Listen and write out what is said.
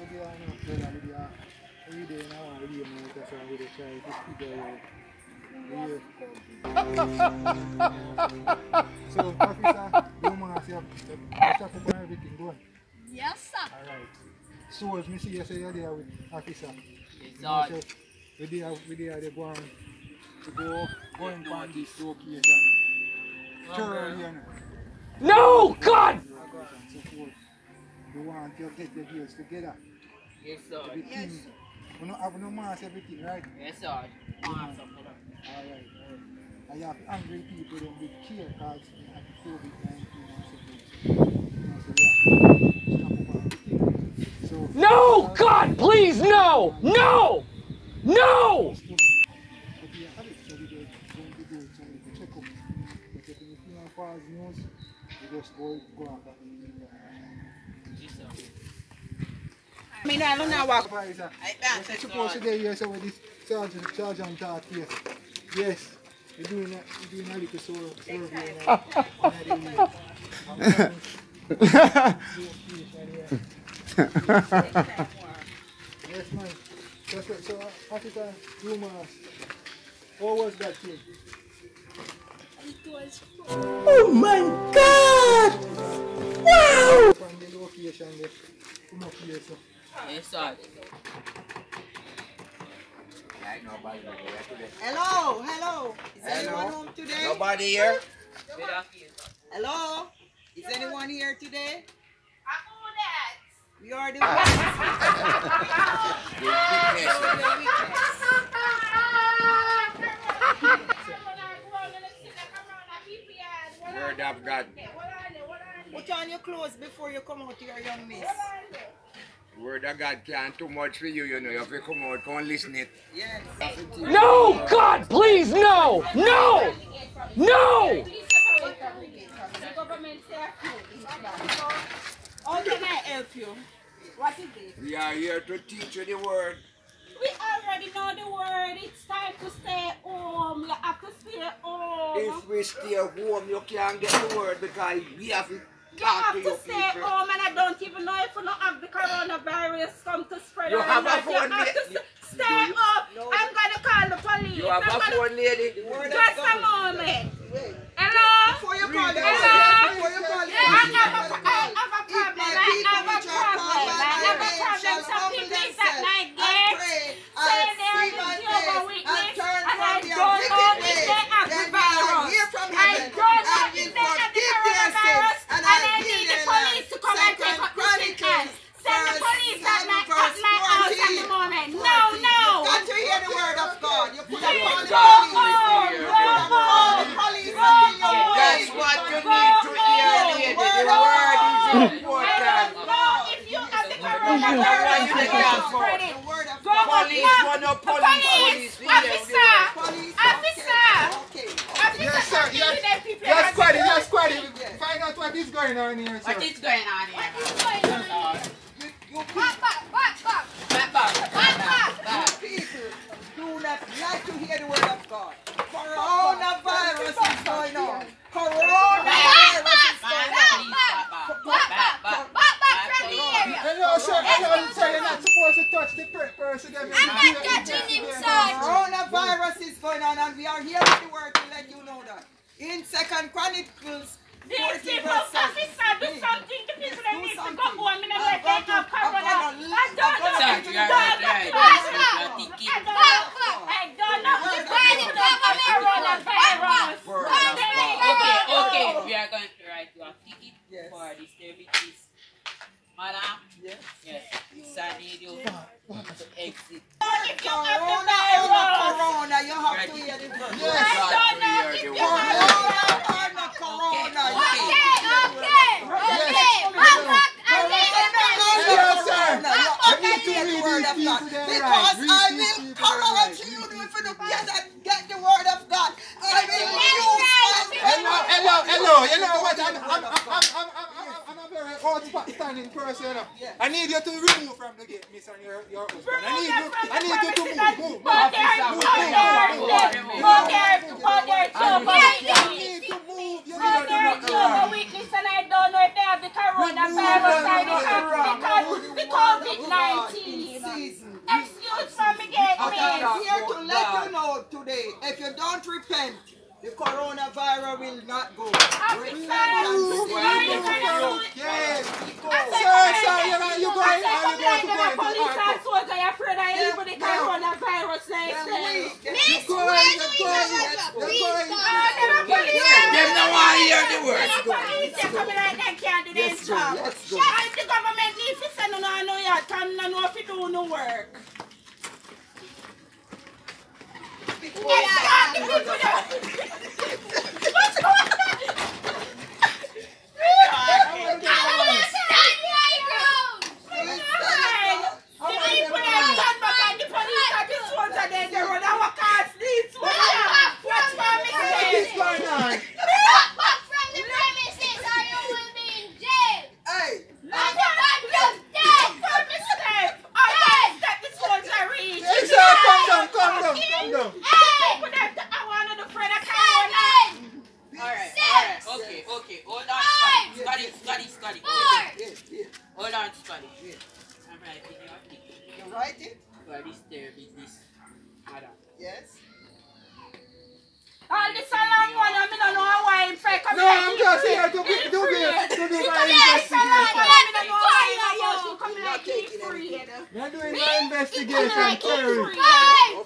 So, officer, you must have everything going. Yes, sir. Alright. So, as me see you say you're there with officer. Yes, sir. We're there, they're going to go going on this occasion. No, God! You want to get the girls together. Yes, sir. Yes. We don't have no mass everything, right? Yes, sir. Alright, alright. I have angry people that we care because they have COVID-19. So, no! God, please, no! No! No! I mean, I don't know what. I suppose today you said with this sergeant talk here. Yes, you're doing a little survey now. Yes, man. So, African rumors. What was that thing? Oh my God! Wow! Hello! Is anyone home today? Nobody here? Hello? Is anyone here today? We are the weakness. Word of God. Put on your clothes before you come out to your young miss. Word of God can't too much for you, you know. You have to come out, come listen it. Yes. No, God, please, no! No! No! How can I help you? What is it? We are here to teach you the word. We already know the word. It's time to stay home. You have to stay home. If we stay home, you can't get the word because we have to talk to you. You have to stay people. Home, and I don't even know if you don't have the coronavirus come to spread around. You have to stay home. No. I'm going to call the police. You have a phone, lady. Just a moment. Wait. Hello? Before you call the police. I have a problem. Some people is at my gate saying they are the Jehovah's Witness, and I don't know if they have the virus. I don't know if they have the coronavirus, and I need the police to come and take up the sickness. Send the police at my house at the moment. No, no. You got to hear the word of God. You put up on the police. That's what you need to hear, lady. The word is important. Officer, find out what is going on here. What is going on here? Back up. People do not like to hear the word of God. Coronavirus is going on. Coronavirus is going on. Hello, sir. Hello, sir. You're not supposed to touch the person. I'm not touching him, sir. Coronavirus is going on, and we are here with the word to let you know that. In 2 Chronicles 14, verse 7. Officer, do something. The people that need to go home and let them have corona. I don't know. Okay. We are going to write you a ticket for this service. Madam, yes. So I need you to exit. If you have the corona, you have to hear the word. Yes. I don't know if you have the corona. Okay. I need the word of God. Because I will correct you if you don't get the word of God. I will use my word. Hello. You know what? Outstanding person, you know. Yes. I need you to remove from the gate, Miss, and your husband. I need you to move. You need to move. Jehovah's Witness, and I don't know if they have the coronavirus or the COVID-19. if you don't repent, the coronavirus will not go. Repent and go. We're doing our investigation.